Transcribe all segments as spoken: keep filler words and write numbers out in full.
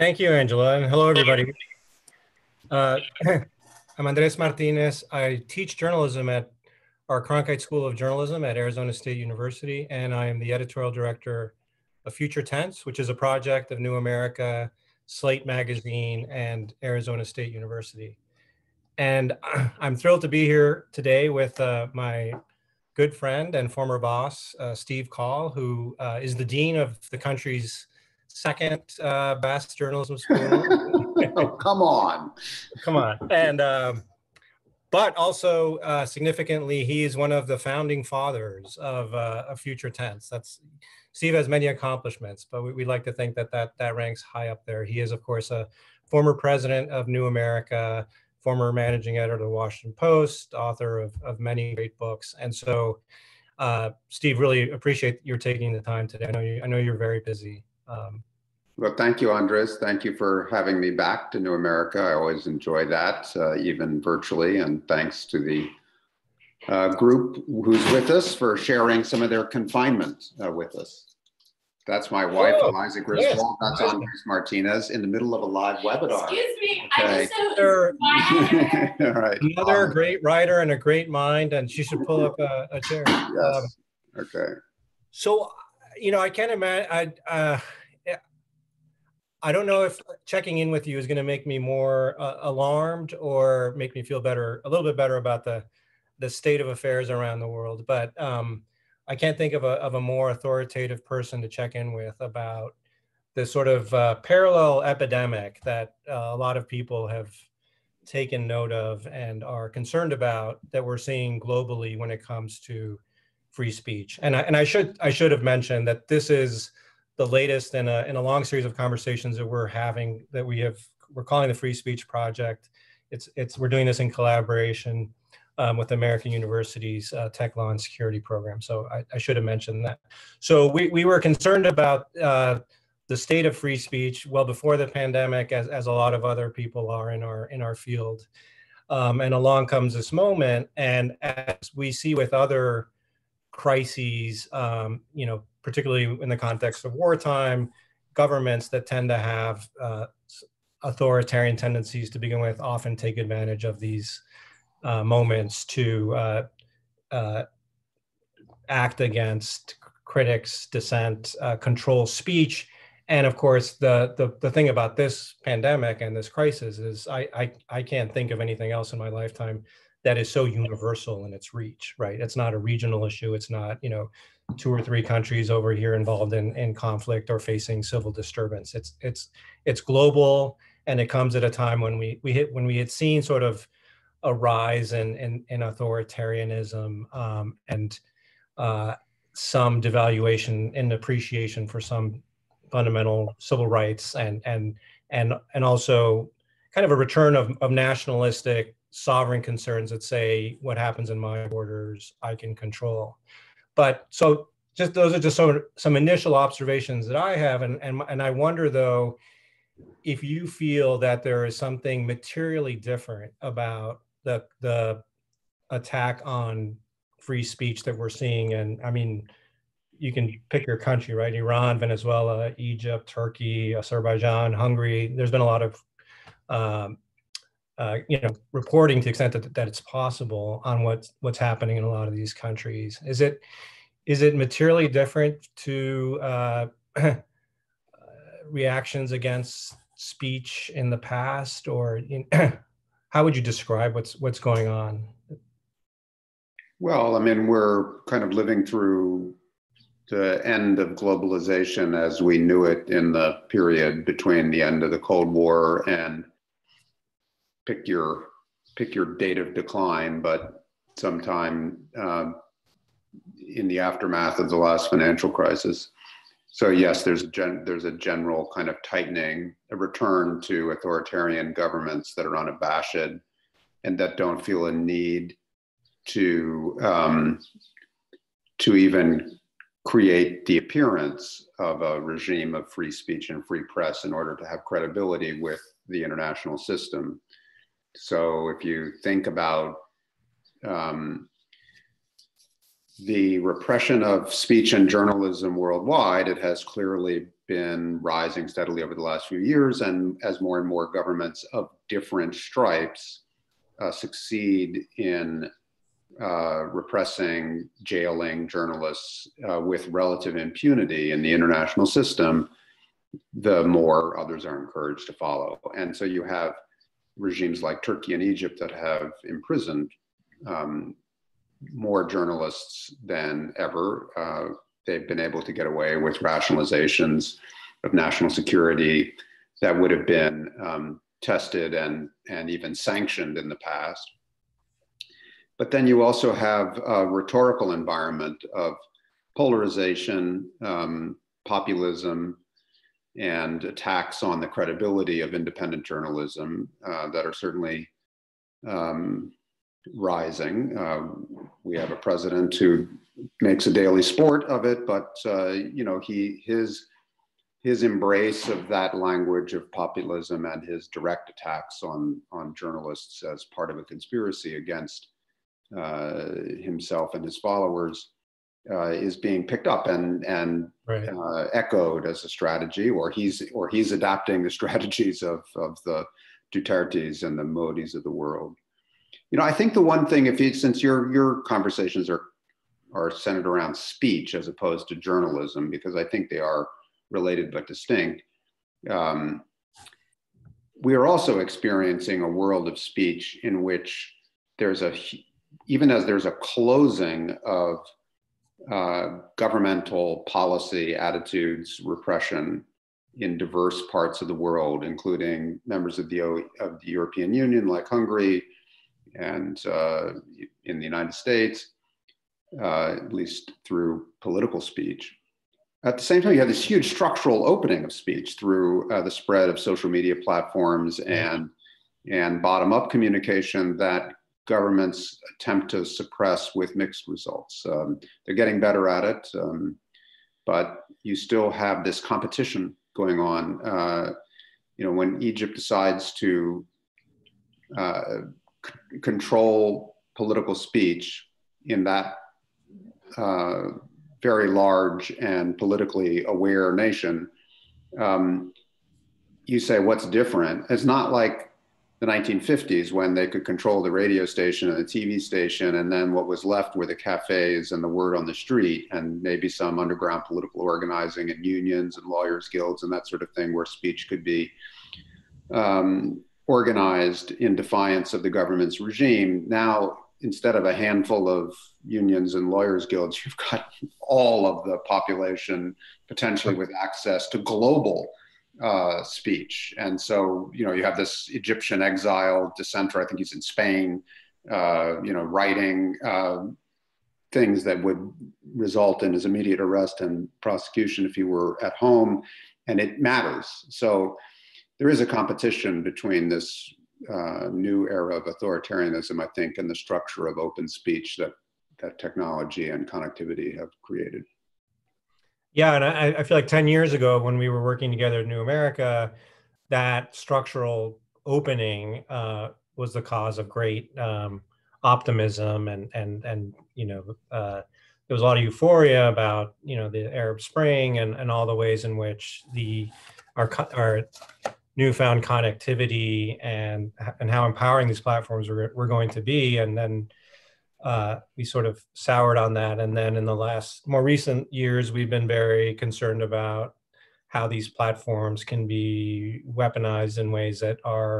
Thank you, Angela, and hello, everybody. Uh, I'm Andrés Martinez. I teach journalism at our Cronkite School of Journalism at Arizona State University, and I am the editorial director of Future Tense, which is a project of New America, Slate Magazine, and Arizona State University. And I'm thrilled to be here today with uh, my good friend and former boss, uh, Steve Coll, who uh, is the dean of the country's second uh, best journalism school. Oh, come on. Come on. And, um, but also uh, significantly, he is one of the founding fathers of, uh, of Future Tense. That's, Steve has many accomplishments, but we, we like to think that, that that ranks high up there. He is, of course, a former president of New America, former managing editor of the Washington Post, author of, of many great books. And so, uh, Steve, really appreciate your taking the time today. I know, you, I know you're very busy. Um, well, thank you, Andres. Thank you for having me back to New America. I always enjoy that, uh, even virtually. And thanks to the uh, group who's with us for sharing some of their confinement uh, with us. That's my wife, oh, Eliza Griswold. Yes. That's Andres Martinez in the middle of a live webinar. Excuse me. Okay. I just All right. Another um, great writer and a great mind, and she should pull up a, a chair. Yes. Um, okay. So, you know, I can't imagine. I, uh, I don't know if checking in with you is going to make me more uh, alarmed or make me feel better, a little bit better about the, the state of affairs around the world. But um, I can't think of a, of a more authoritative person to check in with about the sort of uh, parallel epidemic that uh, a lot of people have taken note of and are concerned about that we're seeing globally when it comes to free speech. And I, and I should I should have mentioned that this is the latest in a, in a long series of conversations that we're having, that we have, we're calling the Free Speech Project. It's, it's, we're doing this in collaboration um, with American University's uh, Tech Law and Security program. So I, I should have mentioned that. So we, we were concerned about uh, the state of free speech well before the pandemic, as, as a lot of other people are in our, in our field. Um, and along comes this moment. And as we see with other crises, um, you know, particularly in the context of wartime, governments that tend to have uh, authoritarian tendencies to begin with often take advantage of these uh, moments to uh, uh, act against critics, dissent, uh, control speech. And of course, the, the the thing about this pandemic and this crisis is I, I, I can't think of anything else in my lifetime that is so universal in its reach, right? It's not a regional issue. It's not, you know, two or three countries over here involved in, in conflict or facing civil disturbance. It's it's it's global, and it comes at a time when we we hit when we had seen sort of a rise in in, in authoritarianism um, and uh, some devaluation and appreciation for some fundamental civil rights and and and and also kind of a return of, of nationalistic sovereign concerns that say what happens in my borders I can control. But so just those are just some, some initial observations that I have. And, and, and I wonder, though, if you feel that there is something materially different about the, the attack on free speech that we're seeing. And I mean, you can pick your country, right? Iran, Venezuela, Egypt, Turkey, Azerbaijan, Hungary. There's been a lot of um, uh, you know, reporting to the extent that, that it's possible on what's, what's happening in a lot of these countries. Is it, is it materially different to uh, reactions against speech in the past, or in, how would you describe what's, what's going on? Well, I mean, we're kind of living through the end of globalization as we knew it in the period between the end of the Cold War and pick your pick your date of decline, but sometime uh, in the aftermath of the last financial crisis. So yes, there's a gen there's a general kind of tightening, a return to authoritarian governments that are unabashed and that don't feel a need to um, to even create the appearance of a regime of free speech and free press in order to have credibility with the international system. So if you think about um, the repression of speech and journalism worldwide, it has clearly been rising steadily over the last few years. And as more and more governments of different stripes uh, succeed in uh, repressing, jailing journalists uh, with relative impunity in the international system, the more others are encouraged to follow. And so you have regimes like Turkey and Egypt that have imprisoned um, more journalists than ever. Uh, they've been able to get away with rationalizations of national security that would have been um, tested and, and even sanctioned in the past. But then you also have a rhetorical environment of polarization, um, populism, and attacks on the credibility of independent journalism uh, that are certainly um, rising. Uh, we have a president who makes a daily sport of it, but uh, you know, he his his embrace of that language of populism and his direct attacks on on journalists as part of a conspiracy against uh, himself and his followers Uh, is being picked up and and right. uh, echoed as a strategy, or he's or he's adapting the strategies of of the Dutertes and the Modis of the world. You know, I think the one thing, if you, since your your conversations are are centered around speech as opposed to journalism, because I think they are related but distinct, um, we are also experiencing a world of speech in which there's a even as there's a closing of Uh, governmental policy, attitudes, repression in diverse parts of the world, including members of the, o of the European Union, like Hungary, and uh, in the United States, uh, at least through political speech. At the same time, you have this huge structural opening of speech through uh, the spread of social media platforms and, and bottom-up communication that governments attempt to suppress with mixed results. Um, they're getting better at it, um, but you still have this competition going on. Uh, you know, when Egypt decides to uh, c control political speech in that uh, very large and politically aware nation, um, you say, what's different? It's not like the nineteen fifties, when they could control the radio station and the T V station, and then what was left were the cafes and the word on the street, and maybe some underground political organizing and unions and lawyers' guilds and that sort of thing, where speech could be um, organized in defiance of the government's regime. Now, instead of a handful of unions and lawyers' guilds, you've got all of the population potentially with access to global Uh, speech. And so, you know, you have this Egyptian exile dissenter, I think he's in Spain, uh, you know, writing uh, things that would result in his immediate arrest and prosecution if he were at home, and it matters. So there is a competition between this uh, new era of authoritarianism, I think, and the structure of open speech that, that technology and connectivity have created. Yeah, and I, I feel like ten years ago when we were working together at New America, that structural opening uh, was the cause of great um, optimism, and and and you know uh, there was a lot of euphoria about you know the Arab Spring and and all the ways in which the our our newfound connectivity and and how empowering these platforms were, were going to be, and then. Uh, we sort of soured on that. And then in the last more recent years, we've been very concerned about how these platforms can be weaponized in ways that are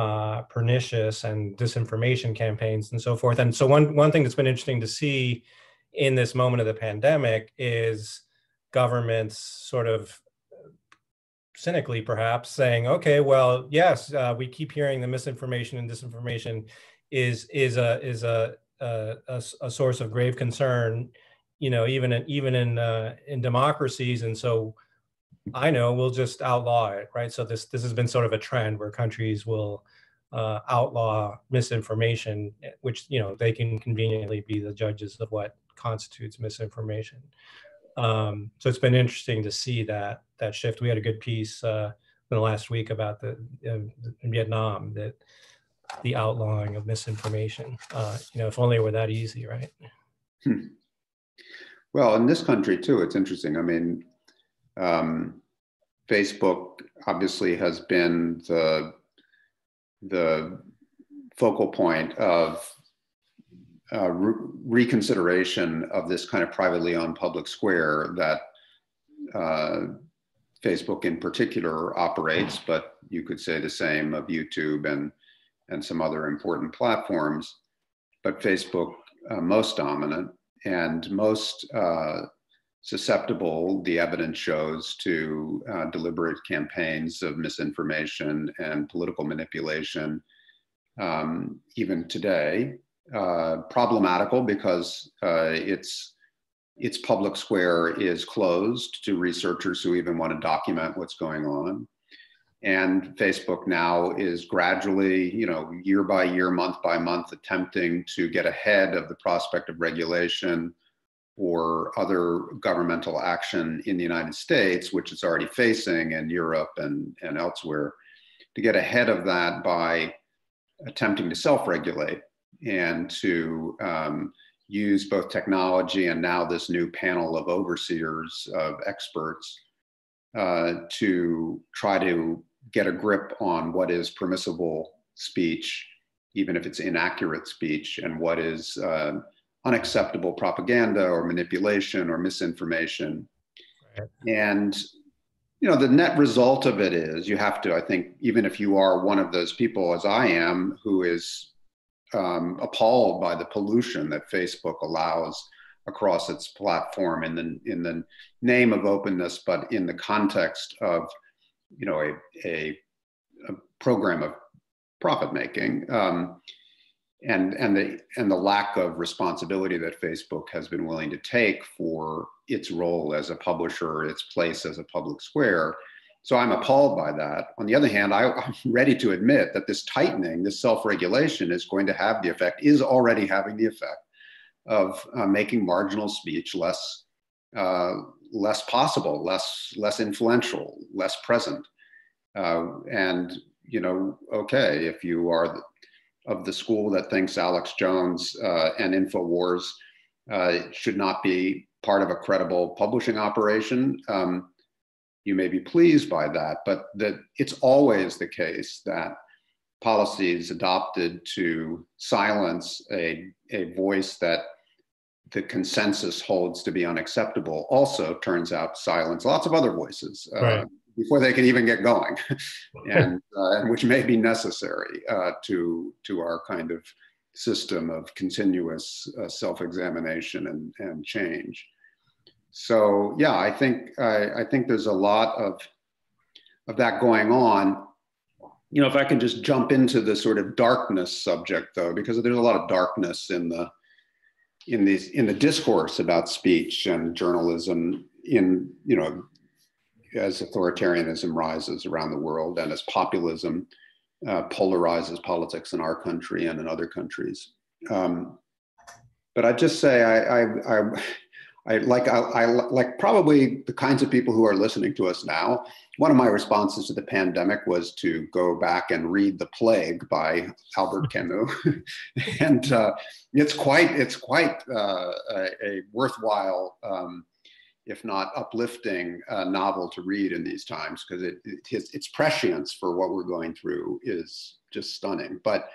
uh, pernicious, and disinformation campaigns and so forth. And so one, one thing that's been interesting to see in this moment of the pandemic is governments sort of cynically perhaps saying, okay, well, yes, uh, we keep hearing the misinformation and disinformation is, is a, is a, Uh, a, a source of grave concern, you know, even in, even in uh, in democracies. And so, I know we'll just outlaw it, right? So this this has been sort of a trend where countries will uh, outlaw misinformation, which you know they can conveniently be the judges of what constitutes misinformation. Um, so it's been interesting to see that that shift. We had a good piece uh, in the last week about the uh, in Vietnam that. The outlawing of misinformation. Uh, you know, if only it were that easy, right? Hmm. Well, in this country too, it's interesting. I mean, um, Facebook obviously has been the the focal point of uh, re- reconsideration of this kind of privately owned public square that uh, Facebook in particular operates, but you could say the same of YouTube and and some other important platforms, but Facebook uh, most dominant and most uh, susceptible, the evidence shows, to uh, deliberate campaigns of misinformation and political manipulation, um, even today. Uh, problematical because uh, it's its public square is closed to researchers who even want to document what's going on. And Facebook now is gradually, you know, year by year, month by month, attempting to get ahead of the prospect of regulation or other governmental action in the United States, which it's already facing in Europe and, and elsewhere, to get ahead of that by attempting to self-regulate and to um, use both technology and now this new panel of overseers, of experts, uh, to try to get a grip on what is permissible speech, even if it's inaccurate speech, and what is uh, unacceptable propaganda or manipulation or misinformation. Right. And, you know, the net result of it is you have to, I think, even if you are one of those people, as I am, who is um, appalled by the pollution that Facebook allows across its platform in the in the name of openness, but in the context of, you know, a a, a program of profit making, um, and and the and the lack of responsibility that Facebook has been willing to take for its role as a publisher, its place as a public square. So I'm appalled by that. On the other hand, I, I'm ready to admit that this tightening, this self-regulation, is going to have the effect, is already having the effect of uh, making marginal speech less uh, less possible, less less influential, less present. Uh, and, you know, okay, if you are the, of the school that thinks Alex Jones uh, and Infowars uh, should not be part of a credible publishing operation, um, you may be pleased by that, but that it's always the case that policies adopted to silence a, a voice that the consensus holds to be unacceptable also turns out silence lots of other voices uh, right. before they can even get going, and uh, which may be necessary uh, to to our kind of system of continuous uh, self-examination and, and change. So yeah, I think I, I think there's a lot of of that going on. You know, if I can just jump into the sort of darkness subject, though, because there's a lot of darkness in the in these in the discourse about speech and journalism, in, you know, as authoritarianism rises around the world and as populism uh, polarizes politics in our country and in other countries. Um, but I just say I I, I, I like I, I like probably the kinds of people who are listening to us now. One of my responses to the pandemic was to go back and read The Plague by Albert Camus, and uh, it's quite it's quite uh, a, a worthwhile, um, if not uplifting, uh, novel to read in these times, because it, it his, its prescience for what we're going through is just stunning. But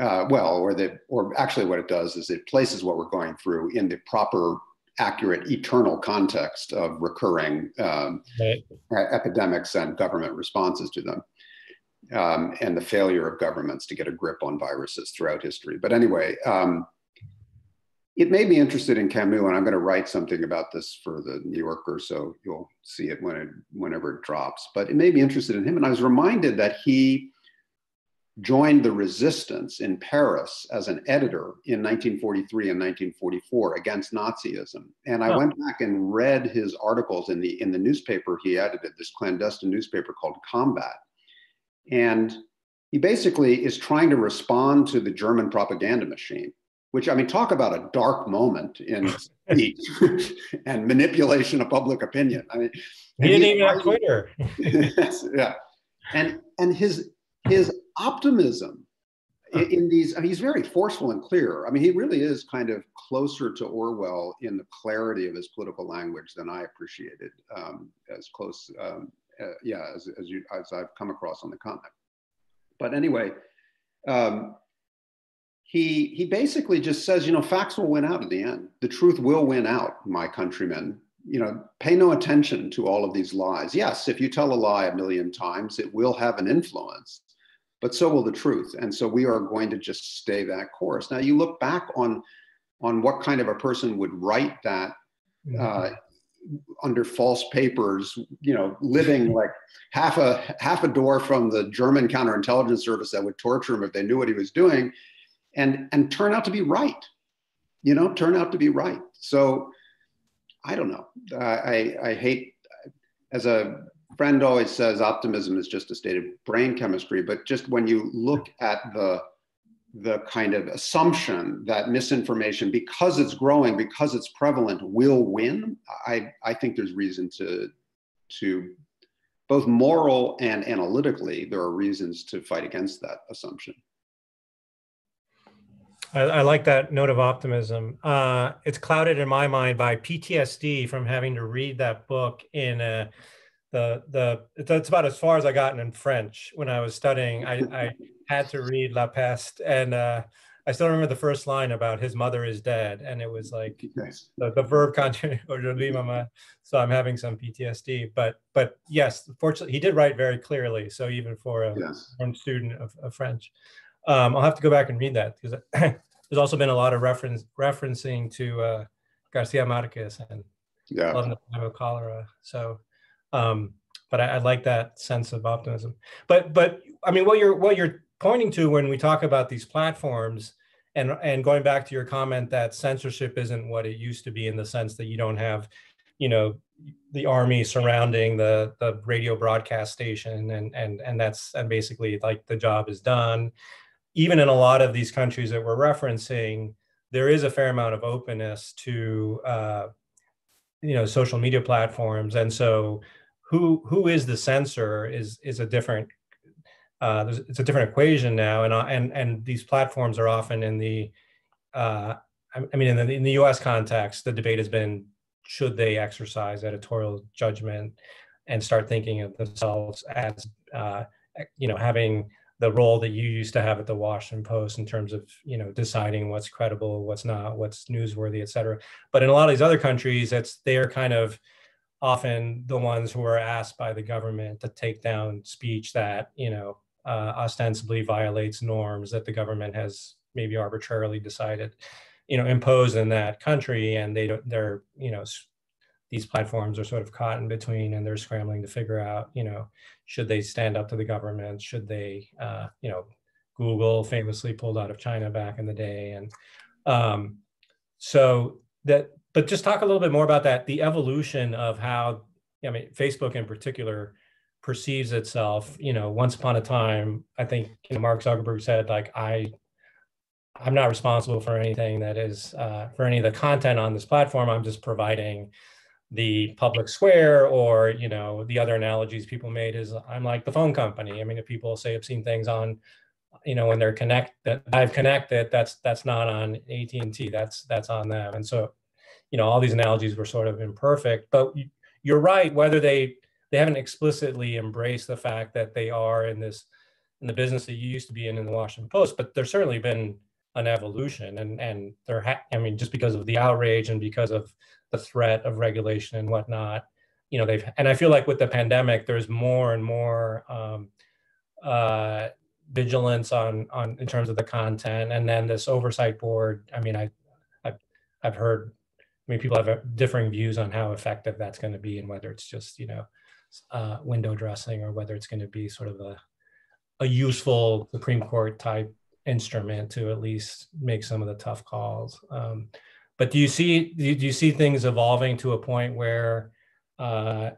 uh, well, or the or actually, what it does is it places what we're going through in the proper, accurate, eternal context of recurring um, right. epidemics and government responses to them, um, and the failure of governments to get a grip on viruses throughout history. But anyway, um, it made me interested in Camus, and I'm going to write something about this for the New Yorker, so you'll see it when it whenever it drops. But it made me interested in him, and I was reminded that he joined the resistance in Paris as an editor in nineteen forty-three and nineteen forty-four against Nazism. And I oh. went back and read his articles in the in the newspaper he edited, this clandestine newspaper called Combat. And he basically is trying to respond to the German propaganda machine, which, I mean, talk about a dark moment in speech and manipulation of public opinion. I mean, he didn't even have Twitter. Yeah. And and his his optimism in these, I mean, he's very forceful and clear. I mean, he really is kind of closer to Orwell in the clarity of his political language than I appreciated, um, as close, um, uh, yeah, as, as, you, as I've come across on the continent. But anyway, um, he, he basically just says, you know, facts will win out at the end. The truth will win out, my countrymen. You know, pay no attention to all of these lies. Yes, if you tell a lie a million times, it will have an influence, but so will the truth. And so we are going to just stay that course. Now you look back on, on what kind of a person would write that uh, under false papers, you know, living like half a, half a door from the German counterintelligence service that would torture him if they knew what he was doing, and, and turn out to be right, you know, turn out to be right. So I don't know. Uh, I, I hate, as a friend always says, optimism is just a state of brain chemistry. But just when you look at the, the kind of assumption that misinformation, because it's growing, because it's prevalent, will win, I, I think there's reason to, to both moral and analytically, there are reasons to fight against that assumption. I, I like that note of optimism. Uh, it's clouded in my mind by P T S D from having to read that book in a, the, the, that's about as far as I gotten in French when I was studying. I, I had to read La Peste, and uh, I still remember the first line about his mother is dead. And it was like nice. the, the verb conjugate, so I'm having some P T S D, but, but yes, fortunately he did write very clearly. So even for a yes. one student of, of French. Um, I'll have to go back and read that, because there's also been a lot of reference referencing to uh, Garcia Marquez and yeah. love in the time of cholera. So, um, but I, I like that sense of optimism. But but I mean, what you're what you're pointing to when we talk about these platforms, and and going back to your comment that censorship isn't what it used to be, in the sense that you don't have, you know, the army surrounding the the radio broadcast station, and and and that's and basically like the job is done. Even in a lot of these countries that we're referencing, there is a fair amount of openness to, uh, you know, social media platforms. And so who, who is the censor is, is a different, uh, it's a different equation now. And, and, and these platforms are often in the, uh, I mean, in the, in the U S context, the debate has been, should they exercise editorial judgment and start thinking of themselves as, uh, you know, having the role that you used to have at the Washington Post in terms of, you know, deciding what's credible, what's not, what's newsworthy, et cetera. But in a lot of these other countries, it's they're kind of often the ones who are asked by the government to take down speech that, you know, uh, ostensibly violates norms that the government has maybe arbitrarily decided, you know, imposed in that country. And they don't, they're, you know, these platforms are sort of caught in between, and they're scrambling to figure out, you know, should they stand up to the government? Should they, uh, you know, Google famously pulled out of China back in the day. And um, so that, but just talk a little bit more about that, the evolution of how, I mean, Facebook in particular perceives itself, you know, once upon a time, I think, you know, Mark Zuckerberg said, like, I, I'm not responsible for anything that is, uh, for any of the content on this platform. I'm just providing the public square, or, you know, the other analogies people made is I'm like the phone company. I mean, if people say obscene things on, you know, when they're connect that I've connected, that's that's not on A T and T, that's that's on them. And so, you know, all these analogies were sort of imperfect, but you're right, whether they they haven't explicitly embraced the fact that they are in this, in the business that you used to be in in the Washington Post, but there's certainly been an evolution, and and there ha I mean, just because of the outrage and because of the threat of regulation and whatnot, you know, they've, and I feel like with the pandemic, there's more and more um, uh, vigilance on, on in terms of the content. And then this oversight board, I mean, I, I, I've heard, I mean, people have a, differing views on how effective that's going to be, and whether it's just, you know, uh, window dressing, or whether it's going to be sort of a, a useful Supreme Court type instrument to at least make some of the tough calls. Um, But do you see do you see things evolving to a point where, uh,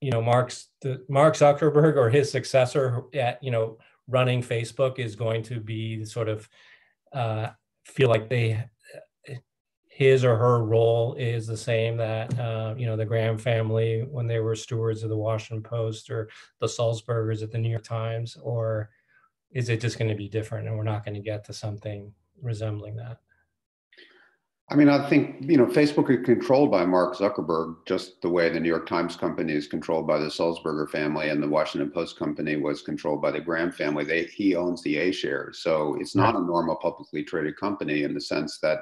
you know, Mark's the, Mark Zuckerberg or his successor at, you know, running Facebook is going to be sort of uh, feel like they his or her role is the same that uh, you know, the Graham family when they were stewards of the Washington Post, or the Sulzbergers at the New York Times, or is it just going to be different and we're not going to get to something resembling that? I mean, I think, you know, Facebook is controlled by Mark Zuckerberg, just the way the New York Times company is controlled by the Sulzberger family and the Washington Post company was controlled by the Graham family. They, he owns the A shares. So it's not a normal publicly traded company in the sense that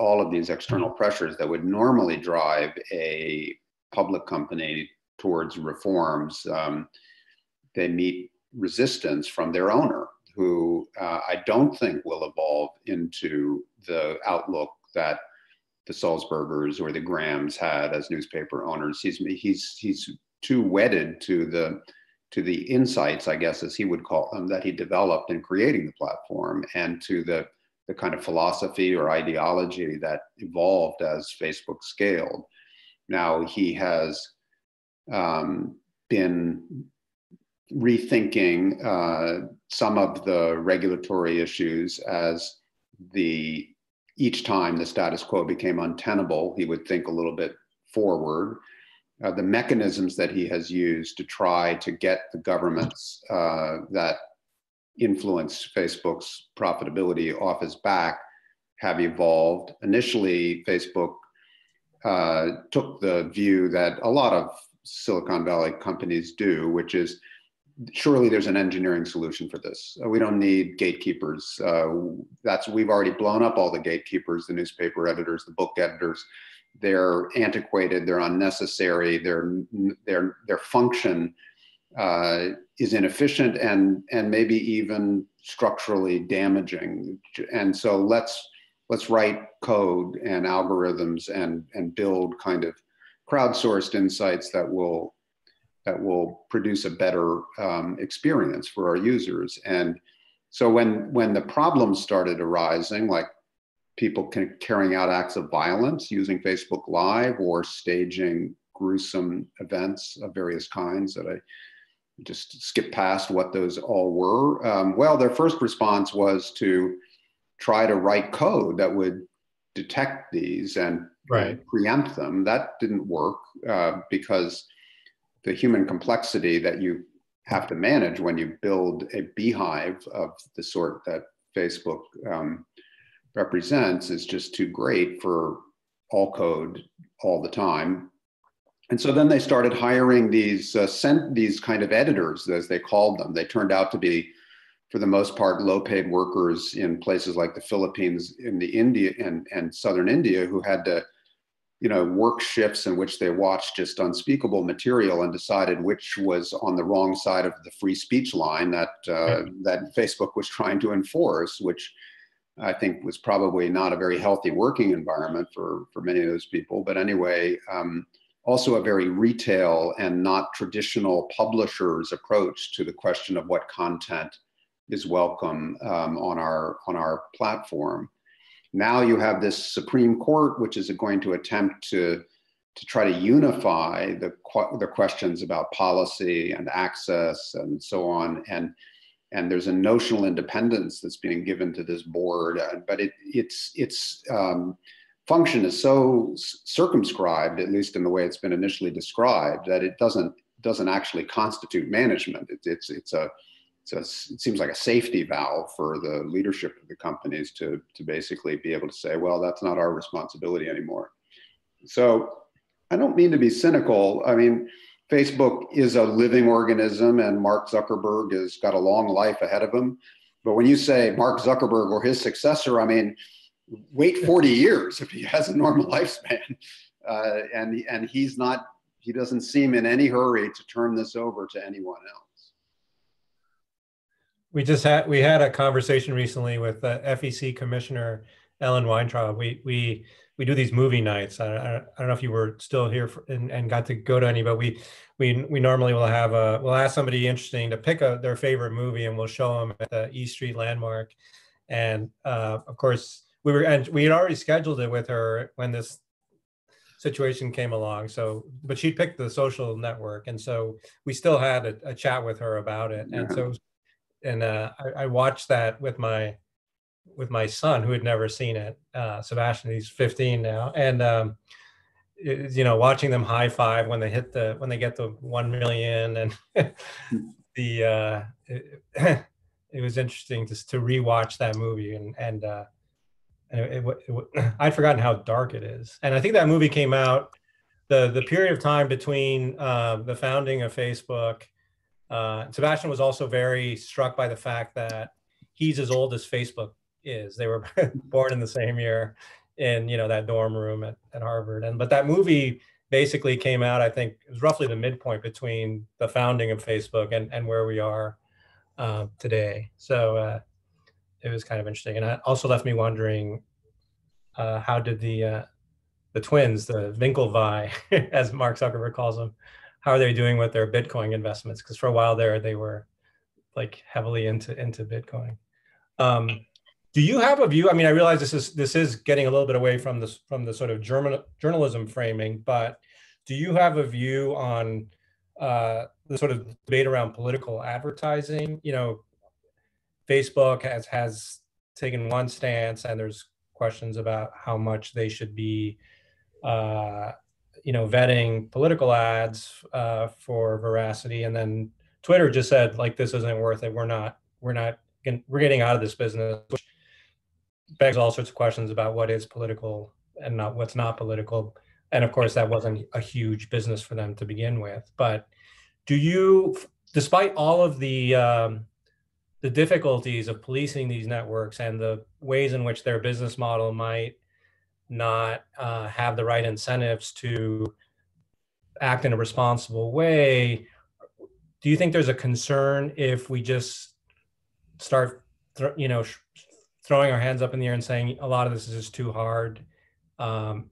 all of these external pressures that would normally drive a public company towards reforms, um, they meet resistance from their owner, who uh, I don't think will evolve into the outlook that the Sulzbergers or the Grahams had as newspaper owners. He's he's he's too wedded to the to the insights, I guess, as he would call them, that he developed in creating the platform, and to the the kind of philosophy or ideology that evolved as Facebook scaled. Now he has um, been rethinking uh, some of the regulatory issues as the each time the status quo became untenable, he would think a little bit forward. Uh, the mechanisms that he has used to try to get the governments uh, that influence Facebook's profitability off his back have evolved. Initially, Facebook uh, took the view that a lot of Silicon Valley companies do, which is, surely there's an engineering solution for this. We don't need gatekeepers. Uh, that's we've already blown up all the gatekeepers, the newspaper editors, the book editors. They're antiquated. They're unnecessary. Their their their function uh, is inefficient and and maybe even structurally damaging. And so let's let's write code and algorithms and and build kind of crowdsourced insights that will. that will produce a better um, experience for our users. And so when, when the problems started arising, like people can, carrying out acts of violence using Facebook Live or staging gruesome events of various kinds that I just skip past what those all were. Um, well, their first response was to try to write code that would detect these and right. preempt them. That didn't work uh, because the human complexity that you have to manage when you build a beehive of the sort that Facebook um, represents is just too great for all code all the time. And so then they started hiring these uh, sent these kind of editors, as they called them. They turned out to be, for the most part, low-paid workers in places like the Philippines, in the India and, and southern India, who had to you know, work shifts in which they watched just unspeakable material and decided which was on the wrong side of the free speech line that uh, that Facebook was trying to enforce, which I think was probably not a very healthy working environment for, for many of those people. But anyway, um, also a very retail and not traditional publisher's approach to the question of what content is welcome um, on our on our platform. Now you have this Supreme Court, which is going to attempt to, to try to unify the, the questions about policy and access and so on. And, and there's a notional independence that's being given to this board, but it, it's, its um, function is so circumscribed, at least in the way it's been initially described, that it doesn't, doesn't actually constitute management. It, it's, it's a So it's, it seems like a safety valve for the leadership of the companies to, to basically be able to say, well, that's not our responsibility anymore. So I don't mean to be cynical. I mean, Facebook is a living organism and Mark Zuckerberg has got a long life ahead of him. But when you say Mark Zuckerberg or his successor, I mean, wait forty years if he has a normal lifespan. Uh, and, and he's not, he doesn't seem in any hurry to turn this over to anyone else. We just had we had a conversation recently with uh, F E C Commissioner Ellen Weintraub. We we we do these movie nights. I, I, I don't know if you were still here for, and, and got to go to any, but we we we normally will have a we'll ask somebody interesting to pick a, their favorite movie, and we'll show them at the East Street Landmark. And uh, of course, we were and we had already scheduled it with her when this situation came along. So, but she picked The Social Network, and so we still had a, a chat with her about it, yeah. and so. And uh, I, I watched that with my with my son, who had never seen it. Uh, Sebastian, he's fifteen now, and um, it, you know, watching them high five when they hit the when they get the one million, and the uh, it, it was interesting just to rewatch that movie, and and uh, and it, it, it, I'd forgotten how dark it is. And I think that movie came out the the period of time between uh, the founding of Facebook. Uh, Sebastian was also very struck by the fact that he's as old as Facebook is. They were born in the same year, in you know that dorm room at, at Harvard. And but that movie basically came out, I think it was roughly the midpoint between the founding of Facebook and, and where we are uh, today. So uh, it was kind of interesting. And it also left me wondering, uh, how did the uh, the twins, the Winklevi, as Mark Zuckerberg calls them, how are they doing with their Bitcoin investments? Because for a while there, they were like heavily into, into Bitcoin. Um, Do you have a view? I mean, I realize this is this is getting a little bit away from this from the sort of German journalism framing, but do you have a view on uh, the sort of debate around political advertising? You know, Facebook has has taken one stance, and there's questions about how much they should be, uh, you know, vetting political ads uh, for veracity, and then Twitter just said like this isn't worth it. We're not we're not we're getting out of this business. Which begs all sorts of questions about what is political and not what's not political. And of course, that wasn't a huge business for them to begin with. But do you, despite all of the um, the difficulties of policing these networks and the ways in which their business model might not uh, have the right incentives to act in a responsible way, do you think there's a concern if we just start, you know, throwing our hands up in the air and saying a lot of this is just too hard, um,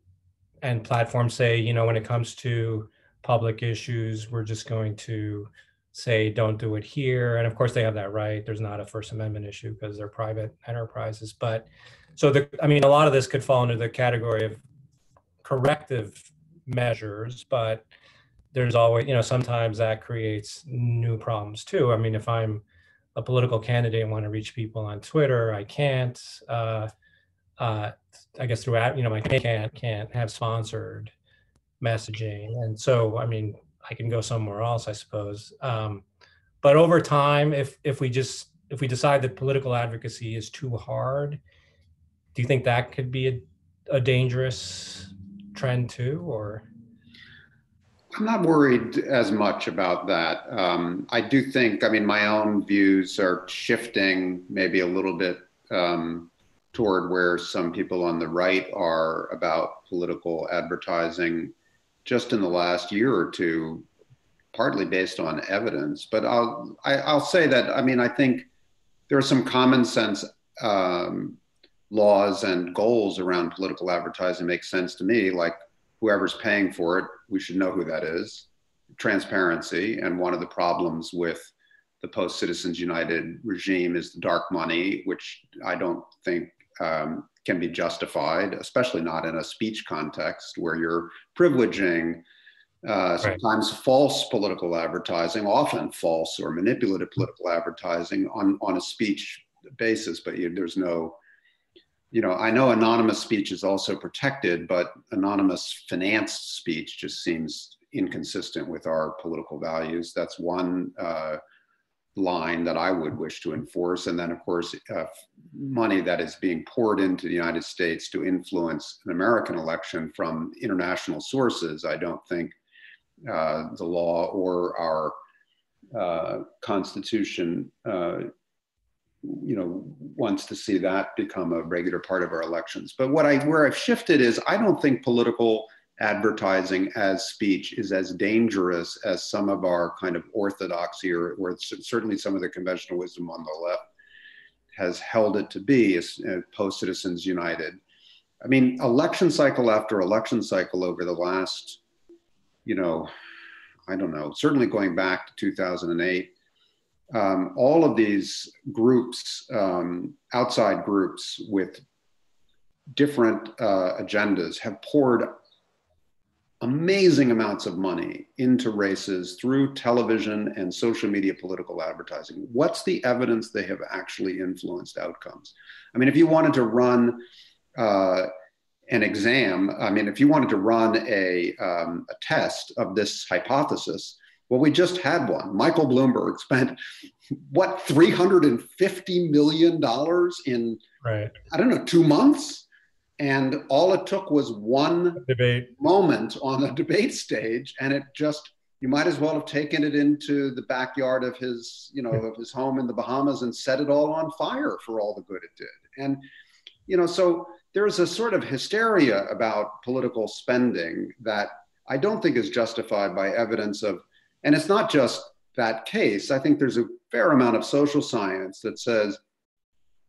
and platforms say, you know, when it comes to public issues, we're just going to say don't do it here. And of course, they have that right. There's not a First Amendment issue because they're private enterprises. But so, the, I mean, a lot of this could fall into the category of corrective measures, but there's always, you know, sometimes that creates new problems too. I mean, if I'm a political candidate and want to reach people on Twitter, I can't. Uh, uh, I guess throughout, you know, I can't can't have sponsored messaging, and so I mean, I can go somewhere else, I suppose. Um, but over time, if if we just if we decide that political advocacy is too hard, do you think that could be a, a dangerous trend too, or? I'm not worried as much about that. Um, I do think, I mean, my own views are shifting maybe a little bit um, toward where some people on the right are about political advertising just in the last year or two, partly based on evidence. But I'll, I, I'll say that, I mean, I think there are some common sense um, laws and goals around political advertising make sense to me, like whoever's paying for it, we should know who that is, transparency. And one of the problems with the post-Citizens United regime is the dark money, which I don't think um, can be justified, especially not in a speech context where you're privileging uh, sometimes right. false political advertising, often false or manipulative political advertising on, on a speech basis, but you, there's no You know, I know anonymous speech is also protected, but anonymous financed speech just seems inconsistent with our political values. That's one uh, line that I would wish to enforce. And then, of course, uh, money that is being poured into the United States to influence an American election from international sources, I don't think uh, the law or our uh, Constitution uh, you know, wants to see that become a regular part of our elections. But what I, where I've shifted is, I don't think political advertising as speech is as dangerous as some of our kind of orthodoxy, or, or certainly some of the conventional wisdom on the left has held it to be, as post-Citizens United. I mean, election cycle after election cycle over the last, you know, I don't know, certainly going back to two thousand eight, Um, all of these groups, um, outside groups with different uh, agendas, have poured amazing amounts of money into races through television and social media political advertising. What's the evidence they have actually influenced outcomes? I mean, if you wanted to run uh, an exam, I mean, if you wanted to run a, um, a test of this hypothesis, Well, we just had one. Michael Bloomberg spent, what, three hundred fifty million dollars in, right. I don't know, two months? And all it took was one debate moment on the debate stage. And it just, you might as well have taken it into the backyard of his, you know, of his home in the Bahamas and set it all on fire for all the good it did. And, you know, so there's a sort of hysteria about political spending that I don't think is justified by evidence of, and it's not just that case. I think there's a fair amount of social science that says,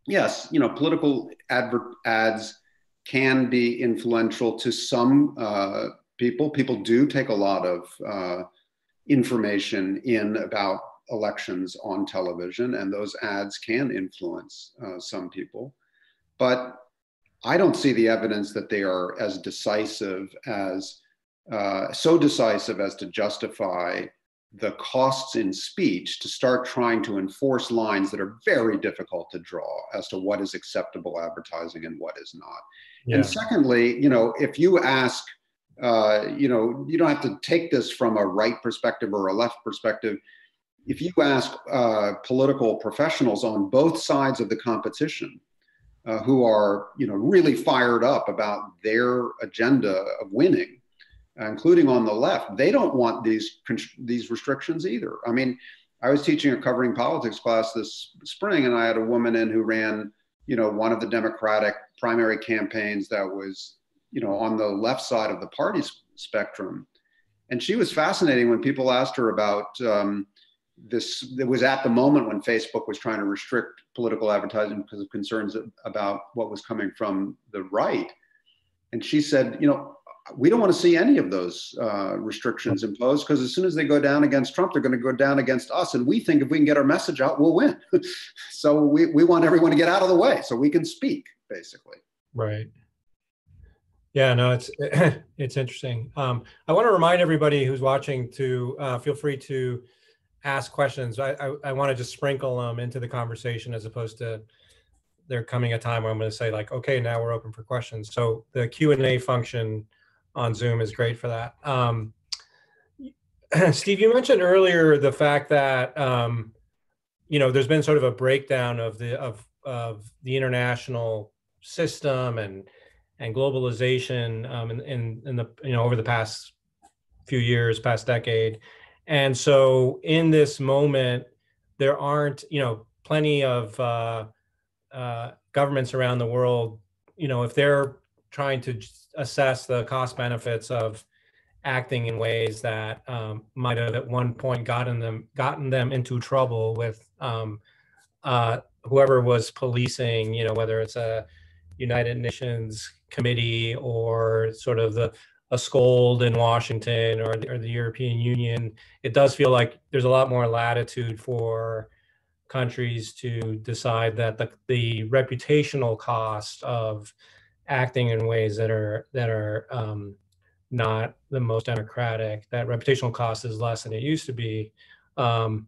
yes, you know, political adver- ads can be influential to some uh, people. People do take a lot of uh, information in about elections on television, and those ads can influence uh, some people. But I don't see the evidence that they are as decisive as, uh, so decisive as to justify the costs in speech to start trying to enforce lines that are very difficult to draw as to what is acceptable advertising and what is not. Yeah. And secondly, you know, if you ask, uh, you know, you don't have to take this from a right perspective or a left perspective. If you ask uh, political professionals on both sides of the competition uh, who are, you know, really fired up about their agenda of winning, including on the left, they don't want these these restrictions either. I mean, I was teaching a covering politics class this spring, and I had a woman in who ran, you know, one of the Democratic primary campaigns that was, you know, on the left side of the party spectrum. And she was fascinating when people asked her about um, this. It was at the moment when Facebook was trying to restrict political advertising because of concerns about what was coming from the right. And she said, you know, we don't want to see any of those uh, restrictions imposed, because as soon as they go down against Trump, they're going to go down against us. And we think if we can get our message out, we'll win. So we, we want everyone to get out of the way so we can speak, basically. Right. Yeah, no, it's it's interesting. Um, I want to remind everybody who's watching to uh, feel free to ask questions. I, I, I want to just sprinkle them into the conversation, as opposed to there coming a time where I'm going to say, like, okay, now we're open for questions. So the Q and A function on Zoom is great for that. Um, Steve, you mentioned earlier the fact that um, you know, there's been sort of a breakdown of the of of the international system and and globalization um, in, in in the you know over the past few years, past decade, and so in this moment there aren't you know plenty of uh, uh, governments around the world, you know if they're trying to assess the cost benefits of acting in ways that um, might have at one point gotten them gotten them into trouble with um, uh, whoever was policing, you know, whether it's a United Nations committee or sort of the a scold in Washington or, or the European Union. It does feel like there's a lot more latitude for countries to decide that the, the reputational cost of acting in ways that are that are um, not the most democratic, that reputational cost is less than it used to be. Um,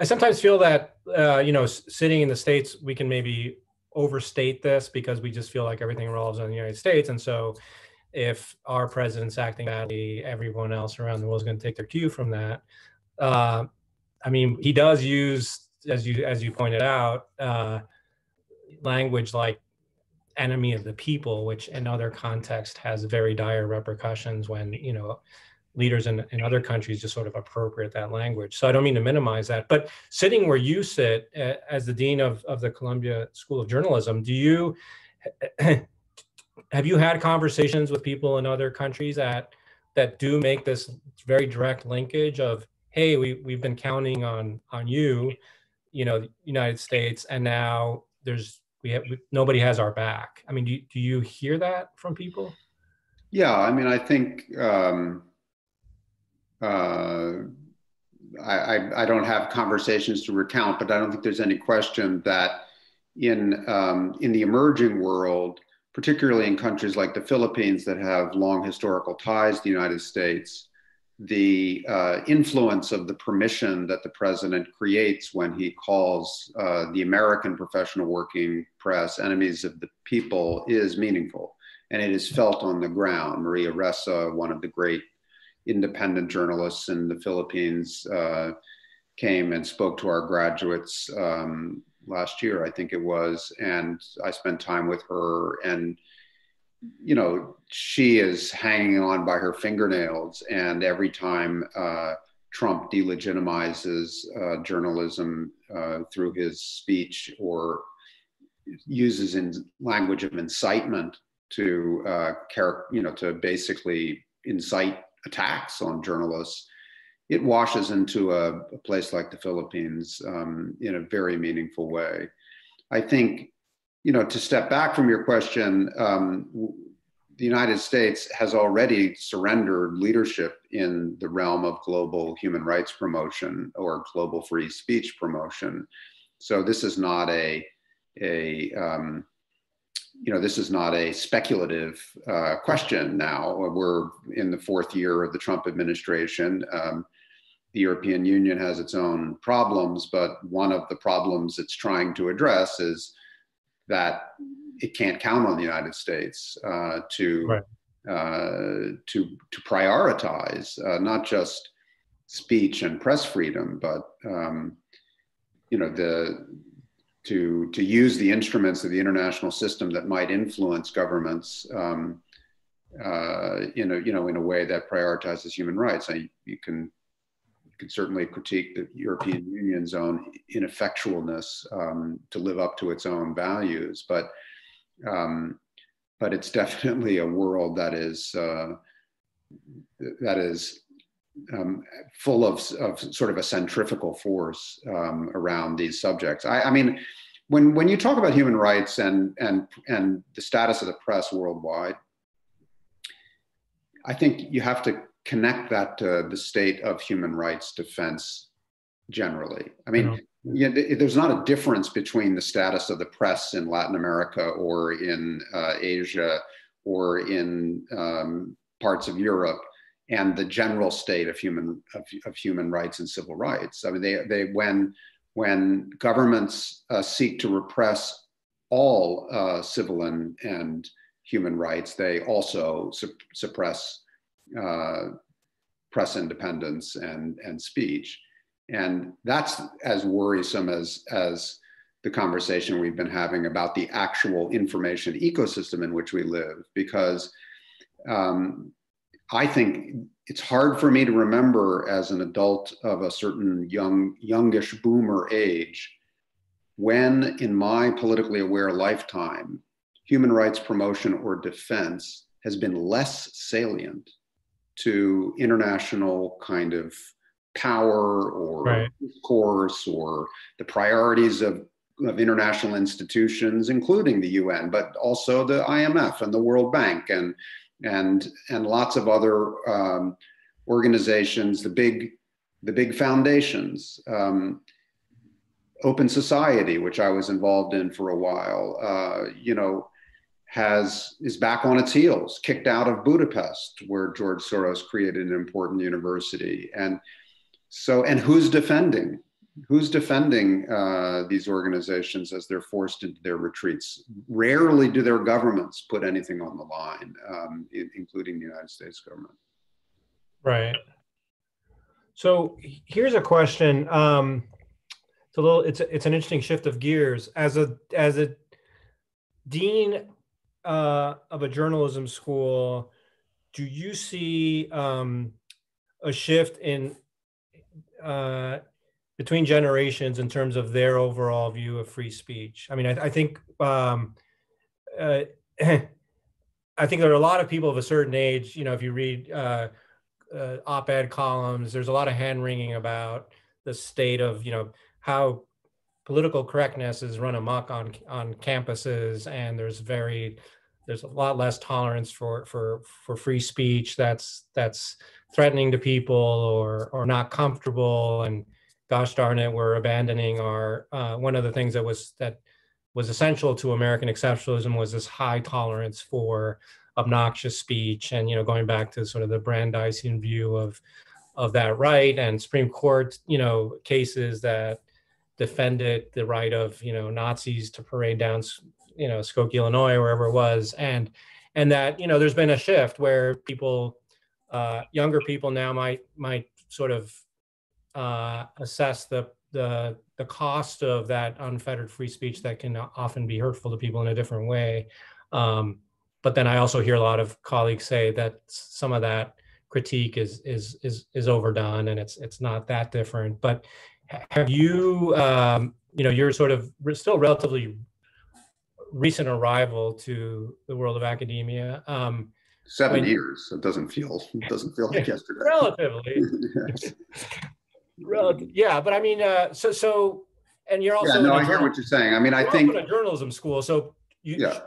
I sometimes feel that uh, you know, sitting in the States, we can maybe overstate this because we just feel like everything revolves on the United States, and so if our president's acting badly, everyone else around the world is going to take their cue from that. Uh, I mean, he does use, as you as you pointed out, uh, language like enemy of the people, which in other context has very dire repercussions when you know leaders in, in other countries just sort of appropriate that language. So I don't mean to minimize that, but sitting where you sit uh, as the dean of of the Columbia School of Journalism, do you have you had conversations with people in other countries that that do make this very direct linkage of, hey, we we've been counting on on you, you know, the United States, and now there's We have, we, nobody has our back. I mean, do you, do you hear that from people? Yeah, I mean, I think um, uh, I, I, I don't have conversations to recount, but I don't think there's any question that in um, in the emerging world, particularly in countries like the Philippines that have long historical ties to the United States, the uh, influence of the permission that the president creates when he calls uh, the American professional working press enemies of the people is meaningful, and it is felt on the ground. Maria Ressa, one of the great independent journalists in the Philippines uh, came and spoke to our graduates um, last year, I think it was, and I spent time with her. And you know, she is hanging on by her fingernails, and every time uh, Trump delegitimizes uh, journalism uh, through his speech or uses in language of incitement to uh, char- you know, to basically incite attacks on journalists, it washes into a, a place like the Philippines um, in a very meaningful way. I think, you know, to step back from your question, um, the United States has already surrendered leadership in the realm of global human rights promotion or global free speech promotion. So this is not a, a um, you know, this is not a speculative uh, question now. We're in the fourth year of the Trump administration. Um, The European Union has its own problems, but one of the problems it's trying to address is that it can't count on the United States uh, to, right. uh, to to prioritize uh, not just speech and press freedom, but um, you know the to to use the instruments of the international system that might influence governments um, uh, in a you know in a way that prioritizes human rights. I, you can. Could certainly critique the European Union's own ineffectualness um, to live up to its own values, but um, but it's definitely a world that is uh, that is um, full of, of sort of a centrifugal force um, around these subjects. I, I mean, when when you talk about human rights and and and the status of the press worldwide, I think you have to connect that to the state of human rights defense generally. I mean, yeah. Yeah, there's not a difference between the status of the press in Latin America or in uh, Asia or in um, parts of Europe and the general state of human of, of human rights and civil rights. I mean, they they when when governments uh, seek to repress all uh, civil and, and human rights, they also su- suppress Uh, press independence and and speech, and that's as worrisome as as the conversation we've been having about the actual information ecosystem in which we live. Because um, I think it's hard for me to remember as an adult of a certain young youngish boomer age when, in my politically aware lifetime, human rights promotion or defense has been less salient to international kind of power or right. discourse or the priorities of, of international institutions, including the U N, but also the I M F and the World Bank and and and lots of other um, organizations, the big the big foundations, um, Open Society, which I was involved in for a while, uh, you know. Has is back on its heels, kicked out of Budapest, where George Soros created an important university. And so, and who's defending? Who's defending uh, these organizations as they're forced into their retreats? Rarely do their governments put anything on the line, um, in, including the United States government. Right. So here's a question. Um, it's a little. It's it's an interesting shift of gears. As a as a dean Uh, of a journalism school, do you see um, a shift in uh, between generations in terms of their overall view of free speech? I mean, I, I think um, uh, I think there are a lot of people of a certain age. You know, if you read uh, uh, op-ed columns, there's a lot of hand-wringing about the state of, you know, how political correctness is run amok on on campuses, and there's very there's a lot less tolerance for for for free speech that's that's threatening to people or or not comfortable. And gosh darn it, we're abandoning our uh, one of the things that was that was essential to American exceptionalism was this high tolerance for obnoxious speech, and you know going back to sort of the Brandeisian view of of that right and Supreme Court you know cases that defended the right of you know Nazis to parade down you know Skokie, Illinois, wherever it was, and and that you know there's been a shift where people uh, younger people now might might sort of uh, assess the the the cost of that unfettered free speech that can often be hurtful to people in a different way. Um, but then I also hear a lot of colleagues say that some of that critique is is is is overdone and it's it's not that different. But have you, um, you know, you're sort of still relatively recent arrival to the world of academia. Um, Seven when, years. It doesn't feel. It doesn't feel like yesterday. Relatively. Yes. Relative. Yeah, but I mean, uh, so so, and you're also. Yeah, no, I hear what you're saying. I mean, I think a journalism school. So you, yeah.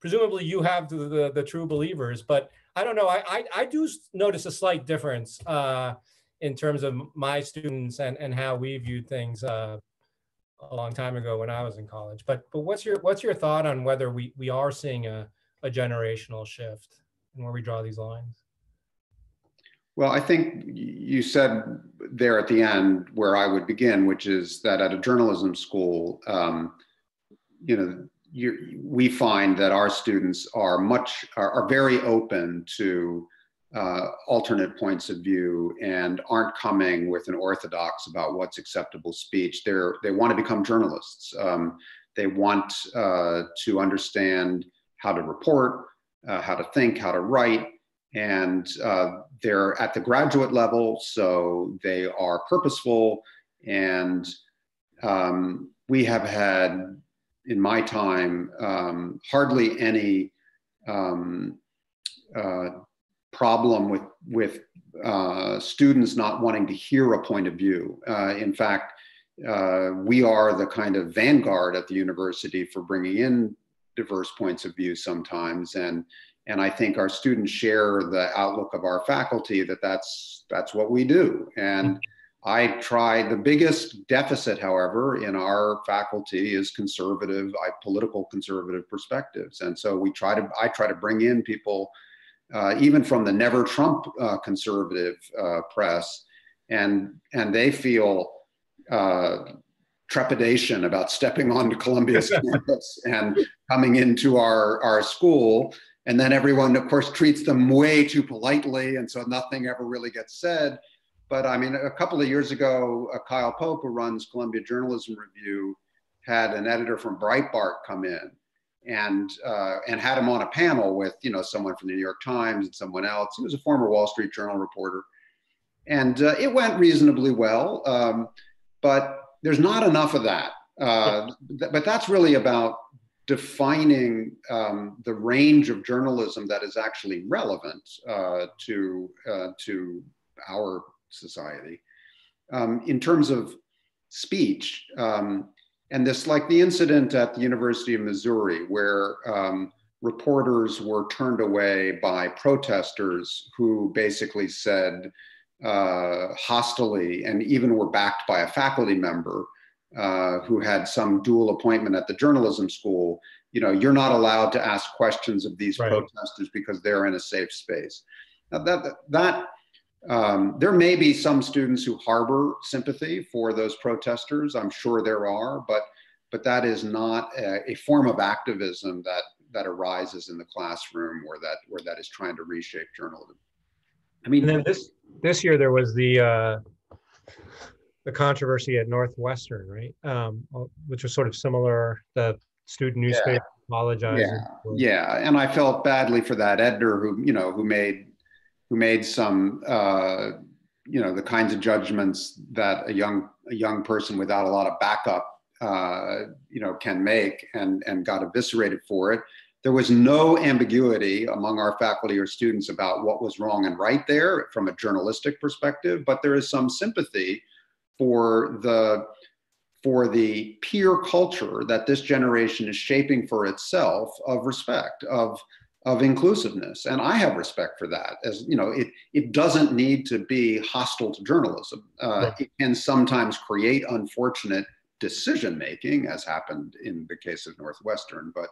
Presumably, you have the, the the true believers. But I don't know. I I, I do notice a slight difference uh, in terms of my students and and how we viewed things. Uh, a long time ago when I was in college, but but what's your what's your thought on whether we we are seeing a, a generational shift and where we draw these lines? Well, I think you said there at the end where I would begin, which is that at a journalism school, um, you know, you, we find that our students are much are, are very open to uh, alternate points of view and aren't coming with an orthodox about what's acceptable speech. They're, they want to become journalists. Um, they want uh, to understand how to report, uh, how to think, how to write, and uh, they're at the graduate level, so they are purposeful. And um, we have had, in my time, um, hardly any um, uh, problem with with uh, students not wanting to hear a point of view. Uh, in fact, uh, we are the kind of vanguard at the university for bringing in diverse points of view sometimes, and and I think our students share the outlook of our faculty that that's that's what we do. And I try. The biggest deficit, however, in our faculty is conservative, political conservative perspectives, and so we try to. I try to bring in people. Uh, even from the never Trump uh, conservative uh, press, and and they feel uh, trepidation about stepping onto Columbia's campus and coming into our, our school. And then everyone, of course, treats them way too politely, and so nothing ever really gets said. But I mean, a couple of years ago, uh, Kyle Pope, who runs Columbia Journalism Review, had an editor from Breitbart come in. And uh, and had him on a panel with you know someone from the New York Times and someone else. He was a former Wall Street Journal reporter, and uh, it went reasonably well. Um, but there's not enough of that. Uh, th but that's really about defining um, the range of journalism that is actually relevant uh, to uh, to our society um, in terms of speech. Um, And this, like the incident at the University of Missouri, where um, reporters were turned away by protesters who basically said uh, hostilely, and even were backed by a faculty member uh, who had some dual appointment at the journalism school, you know, you're not allowed to ask questions of these right. protesters because they're in a safe space. Now that, that Um, there may be some students who harbor sympathy for those protesters. I'm sure there are, but but that is not a, a form of activism that that arises in the classroom, or that or that is trying to reshape journalism. I mean, and then this this year there was the uh, the controversy at Northwestern, right, um, which was sort of similar. The student newspaper yeah. apologized. Yeah, yeah, and I felt badly for that editor who you know who made. who made some, uh, you know, the kinds of judgments that a young a young person without a lot of backup, uh, you know, can make, and, and got eviscerated for it. There was no ambiguity among our faculty or students about what was wrong and right there from a journalistic perspective, but there is some sympathy for the, for the peer culture that this generation is shaping for itself of respect, of of inclusiveness. And I have respect for that. As you know, it, it doesn't need to be hostile to journalism. Uh, right. It can sometimes create unfortunate decision-making, as happened in the case of Northwestern, but,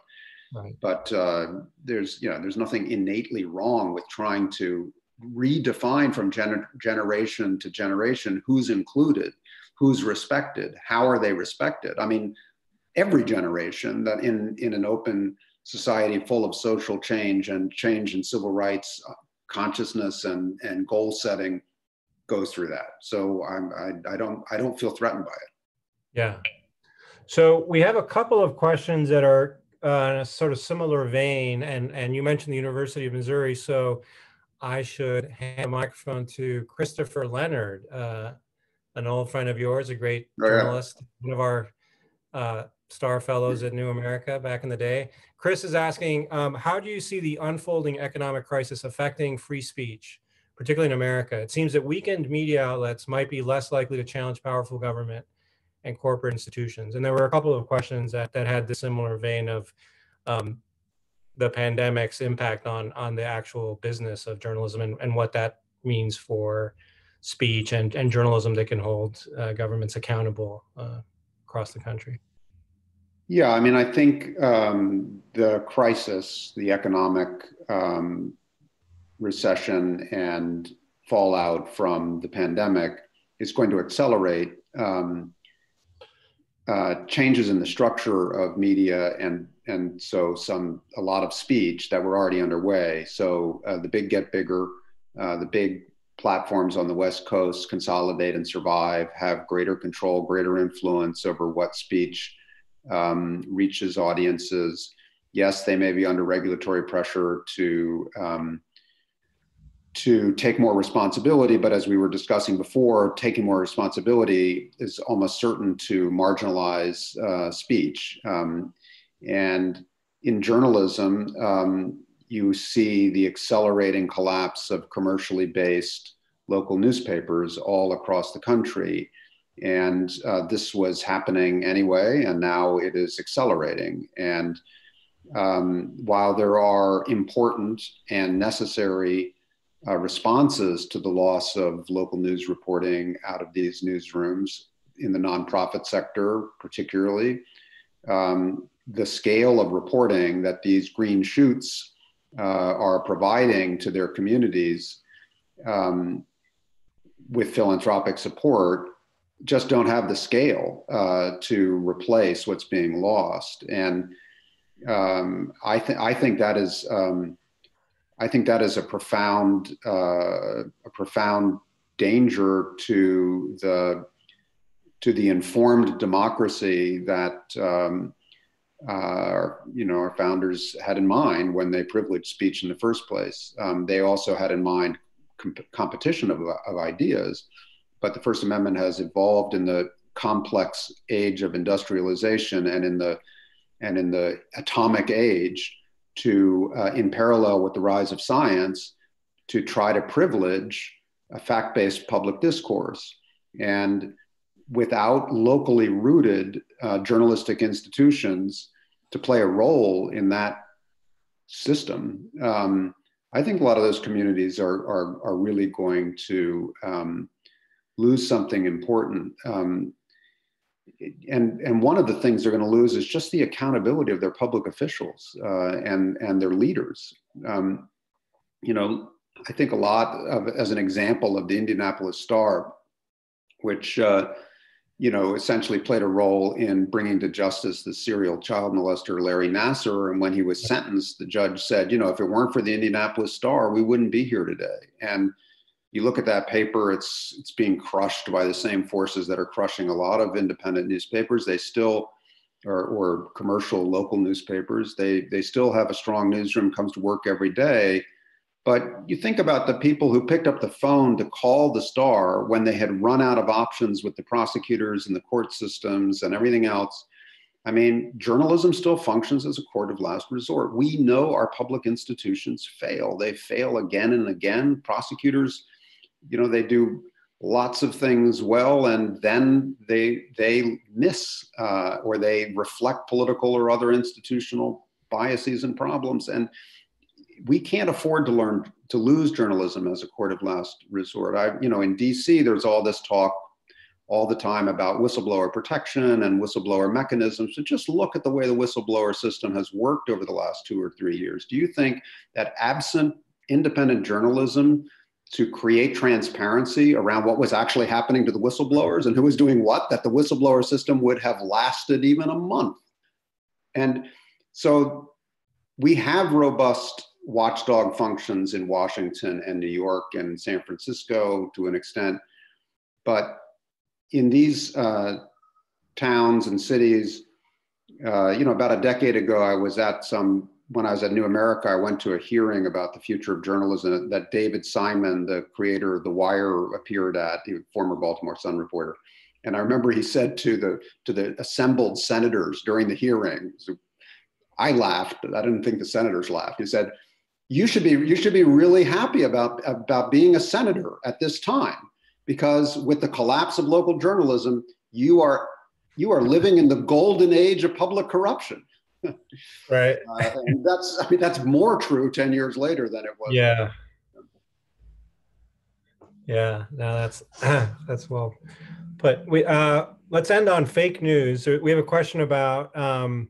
right. but uh, there's, you know, there's nothing innately wrong with trying to redefine from gener generation to generation who's included, who's respected, how are they respected? I mean, every generation that in, in an open society full of social change and change in civil rights, consciousness and, and goal setting goes through that. So I'm, I, I don't I don't feel threatened by it. Yeah. So we have a couple of questions that are uh, in a sort of similar vein, and, and you mentioned the University of Missouri, so I should hand the microphone to Christopher Leonard, uh, an old friend of yours, a great journalist, oh, yeah. one of our uh, star fellows at New America back in the day. Chris is asking, um, how do you see the unfolding economic crisis affecting free speech, particularly in America? It seems that weakened media outlets might be less likely to challenge powerful government and corporate institutions. And there were a couple of questions that, that had the similar vein of um, the pandemic's impact on, on the actual business of journalism and, and what that means for speech and, and journalism that can hold uh, governments accountable uh, across the country. Yeah, I mean, I think um, the crisis, the economic um, recession and fallout from the pandemic is going to accelerate um, Uh, changes in the structure of media and and so some a lot of speech that were already underway. So uh, the big get bigger, uh, the big platforms on the West Coast consolidate and survive, have greater control, greater influence over what speech um, reaches audiences. Yes, they may be under regulatory pressure to um, to take more responsibility, but as we were discussing before, taking more responsibility is almost certain to marginalize uh, speech. Um, and in journalism, um, you see the accelerating collapse of commercially based local newspapers all across the country. And uh, this was happening anyway, and now it is accelerating. And um, while there are important and necessary Uh, responses to the loss of local news reporting out of these newsrooms in the nonprofit sector, particularly, um, the scale of reporting that these green shoots uh, are providing to their communities um, with philanthropic support just don't have the scale uh, to replace what's being lost. And um, I, th I think that is um, I think that is a profound, uh, a profound danger to the to the informed democracy that um, uh, our, you know, our founders had in mind when they privileged speech in the first place. Um, they also had in mind comp competition of, of ideas, but the First Amendment has evolved in the complex age of industrialization and in the and in the atomic age, to, uh, in parallel with the rise of science, to try to privilege a fact-based public discourse. And without locally rooted uh, journalistic institutions to play a role in that system, um, I think a lot of those communities are, are, are really going to um, lose something important. Um, And, and one of the things they're going to lose is just the accountability of their public officials uh, and, and their leaders. Um, you know, I think a lot of, as an example of the Indianapolis Star, which, uh, you know, essentially played a role in bringing to justice the serial child molester Larry Nassar. And when he was sentenced, the judge said, you know, if it weren't for the Indianapolis Star, we wouldn't be here today. And you look at that paper, it's, it's being crushed by the same forces that are crushing a lot of independent newspapers. They still, or, or commercial local newspapers, they, they still have a strong newsroom, comes to work every day. But you think about the people who picked up the phone to call the Star when they had run out of options with the prosecutors and the court systems and everything else. I mean, journalism still functions as a court of last resort. We know our public institutions fail. They fail again and again. Prosecutors, you know, they do lots of things well, and then they they miss uh, or they reflect political or other institutional biases and problems. And we can't afford to learn to lose journalism as a court of last resort. I, you know, in D C, there's all this talk all the time about whistleblower protection and whistleblower mechanisms. So just look at the way the whistleblower system has worked over the last two or three years. Do you think that absent independent journalism to create transparency around what was actually happening to the whistleblowers and who was doing what, that the whistleblower system would have lasted even a month? And so we have robust watchdog functions in Washington and New York and San Francisco to an extent. But in these uh, towns and cities, uh, you know, about a decade ago, I was at some, when I was at New America, I went to a hearing about the future of journalism that David Simon, the creator of The Wire, appeared at, the former Baltimore Sun reporter. And I remember he said to the, to the assembled senators during the hearing, so I laughed, but I didn't think the senators laughed. He said, you should be, you should be really happy about, about being a senator at this time, because with the collapse of local journalism, you are, you are living in the golden age of public corruption. Right. Uh, and that's, I mean, that's more true ten years later than it was. Yeah. Yeah, no, that's, that's well put. We, uh, let's end on fake news. We have a question about, um,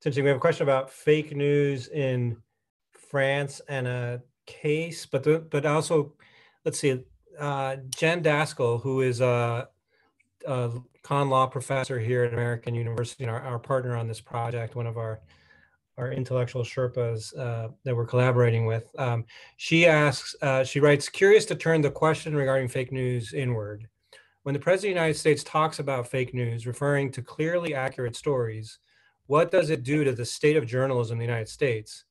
Essentially, we have a question about fake news in France and a case, but the, but also, let's see, uh, Jen Daskell, who is a, a con law professor here at American University and our, our partner on this project, one of our our intellectual Sherpas uh, that we're collaborating with, um, she asks, uh, she writes, curious to turn the question regarding fake news inward. When the President of the United States talks about fake news, referring to clearly accurate stories, what does it do to the state of journalism in the United States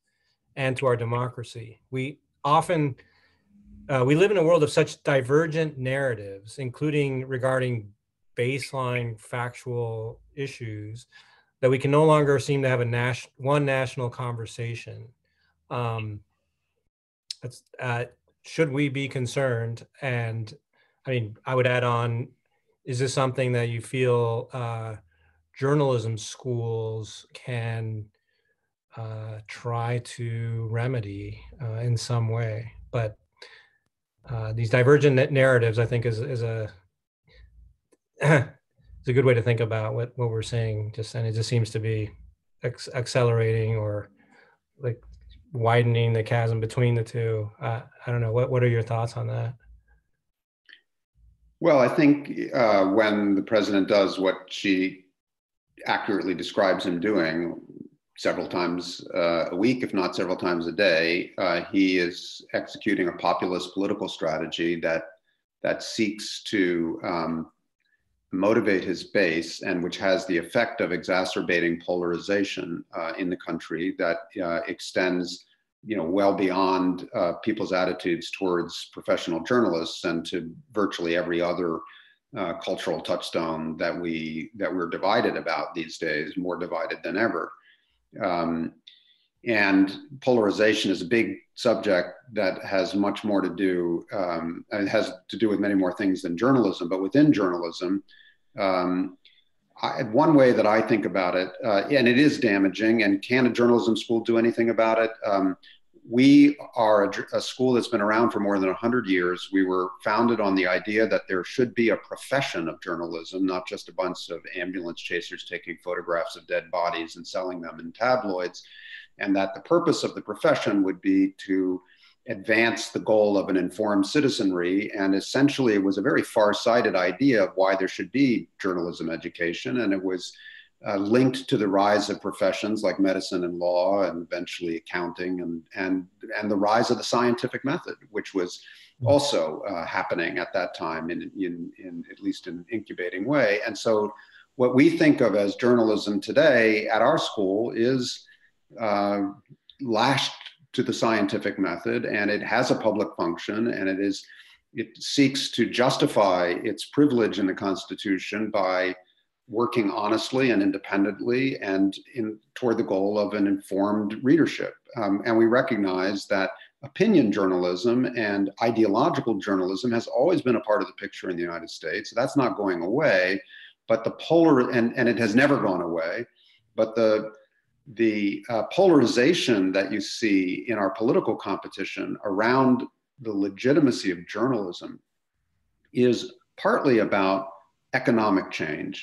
and to our democracy? We often, uh, we live in a world of such divergent narratives, including regarding baseline factual issues, that we can no longer seem to have a nas- one national conversation. Um, that's, uh, should we be concerned? And I mean, I would add on, is this something that you feel uh, journalism schools can uh, try to remedy uh, in some way? But uh, these divergent narratives, I think, is, is a it's a good way to think about what, what we're saying. Just and it just seems to be ex accelerating or like widening the chasm between the two. Uh, I don't know. What what are your thoughts on that? Well, I think uh, when the president does what she accurately describes him doing several times uh, a week, if not several times a day, uh, he is executing a populist political strategy that that seeks to um, motivate his base, and which has the effect of exacerbating polarization uh, in the country that uh, extends, you know, well beyond uh, people's attitudes towards professional journalists and to virtually every other Uh, cultural touchstone that we that we're divided about these days, more divided than ever. Um, and polarization is a big subject that has much more to do, um, it has to do with many more things than journalism, but within journalism, um, I, one way that I think about it, uh, and it is damaging, and can a journalism school do anything about it? Um, We are a, a school that's been around for more than a hundred years. We were founded on the idea that there should be a profession of journalism, not just a bunch of ambulance chasers taking photographs of dead bodies and selling them in tabloids, and that the purpose of the profession would be to advance the goal of an informed citizenry. And essentially, it was a very far-sighted idea of why there should be journalism education, and it was Uh, linked to the rise of professions like medicine and law and eventually accounting and, and, and the rise of the scientific method, which was also uh, happening at that time in, in, in at least in an incubating way. And so what we think of as journalism today at our school is uh, lashed to the scientific method, and it has a public function, and it is, it seeks to justify its privilege in the Constitution by working honestly and independently and in toward the goal of an informed readership. Um, and we recognize that opinion journalism and ideological journalism has always been a part of the picture in the United States. That's not going away, but the polar, and, and it has never gone away, but the, the uh, polarization that you see in our political competition around the legitimacy of journalism is partly about economic change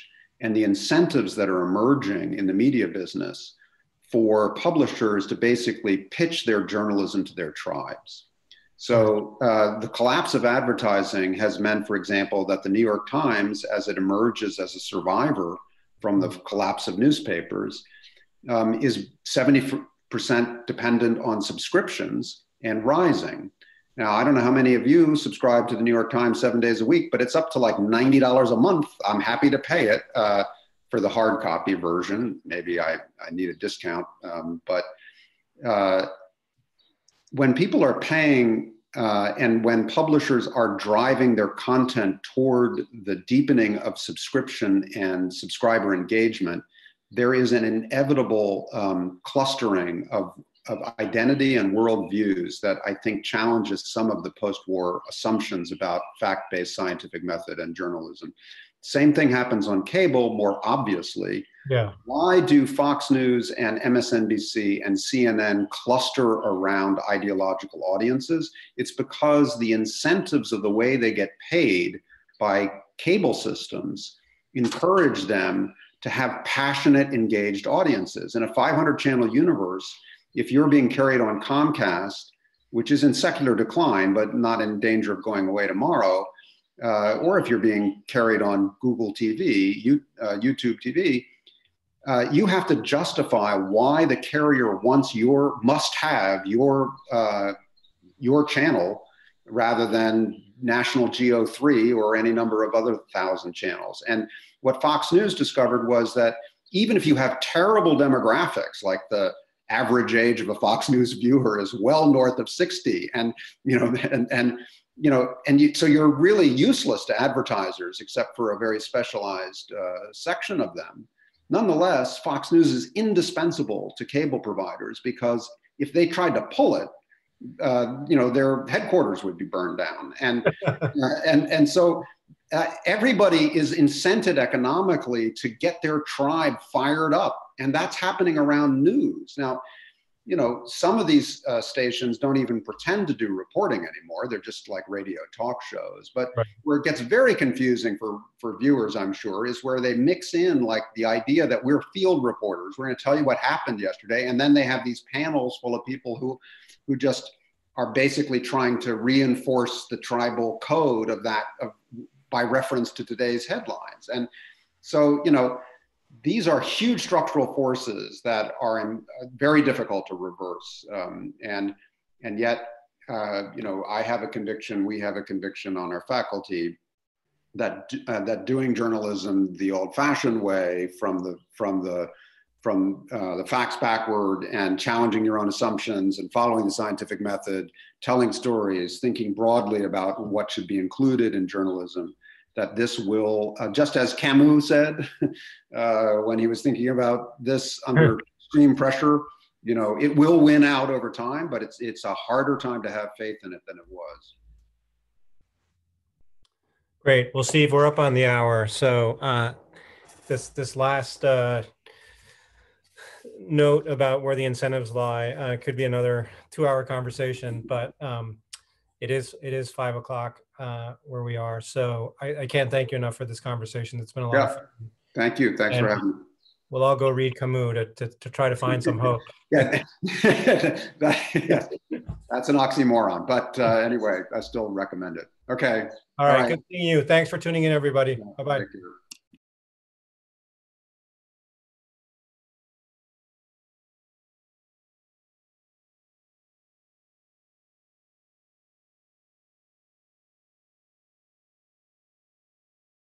and the incentives that are emerging in the media business for publishers to basically pitch their journalism to their tribes. So uh, the collapse of advertising has meant, for example, that the New York Times, as it emerges as a survivor from the collapse of newspapers, um, is 70, percent dependent on subscriptions and rising. Now, I don't know how many of you subscribe to the New York Times seven days a week, but it's up to like ninety dollars a month. I'm happy to pay it uh, for the hard copy version. Maybe I, I need a discount, um, but uh, when people are paying uh, and when publishers are driving their content toward the deepening of subscription and subscriber engagement, there is an inevitable um, clustering of of identity and worldviews that I think challenges some of the post-war assumptions about fact-based scientific method and journalism. Same thing happens on cable, more obviously. Yeah. Why do Fox News and M S N B C and C N N cluster around ideological audiences? It's because the incentives of the way they get paid by cable systems encourage them to have passionate, engaged audiences. In a five hundred channel universe, if you're being carried on Comcast, which is in secular decline, but not in danger of going away tomorrow, uh, or if you're being carried on Google T V, you, uh, YouTube T V, uh, you have to justify why the carrier wants your, must have your, uh, your channel rather than National Geo three or any number of other thousand channels. And what Fox News discovered was that even if you have terrible demographics, like the average age of a Fox News viewer is well north of sixty. And, you know, and, and, you know, and you, so you're really useless to advertisers, except for a very specialized uh, section of them. Nonetheless, Fox News is indispensable to cable providers because if they tried to pull it, uh, you know, their headquarters would be burned down. And, uh, and, and so uh, everybody is incented economically to get their tribe fired up. And that's happening around news. Now, you know, some of these uh, stations don't even pretend to do reporting anymore. They're just like radio talk shows. But right. Where it gets very confusing for, for viewers, I'm sure, is where they mix in like the idea that we're field reporters. We're going to tell you what happened yesterday. And then they have these panels full of people who, who just are basically trying to reinforce the tribal code of that of, by reference to today's headlines. And so, you know, these are huge structural forces that are in, uh, very difficult to reverse. Um, and, and yet, uh, you know, I have a conviction, we have a conviction on our faculty that, uh, that doing journalism the old fashioned way from the, from the, from uh, the facts backward and challenging your own assumptions and following the scientific method, telling stories, thinking broadly about what should be included in journalism, that this will, uh, just as Camus said, uh, when he was thinking about this under extreme pressure, you know, it will win out over time, but it's, it's a harder time to have faith in it than it was. Great. Well, Steve, we're up on the hour. So uh, this, this last uh, note about where the incentives lie uh, could be another two hour conversation, but um, it is, it is five o'clock. Uh, where we are. So I, I can't thank you enough for this conversation. It's been a lot yeah. of fun. Thank you. Thanks and for having me. We'll all go read Camus to, to, to try to find some hope. yeah. that, yeah. That's an oxymoron, but uh, anyway, I still recommend it. Okay. All right. All right. Good seeing you. Thanks for tuning in, everybody. Yeah, bye-bye.